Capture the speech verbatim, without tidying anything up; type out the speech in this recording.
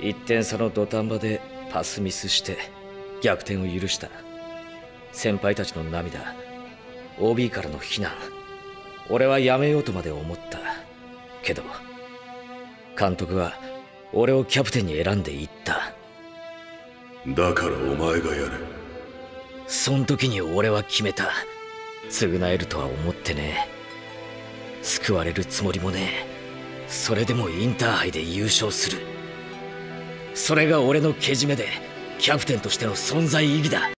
いってん差の土壇場でパスミスして逆転を許した。先輩たちの涙、 オービー からの非難、俺はやめようとまで思ったけど、監督は俺をキャプテンに選んでいった。だからお前がやれ。そん時に俺は決めた。償えるとは思ってねえ、救われるつもりもねえ。それでもインターハイで優勝する、それが俺のけじめでキャプテンとしての存在意義だ。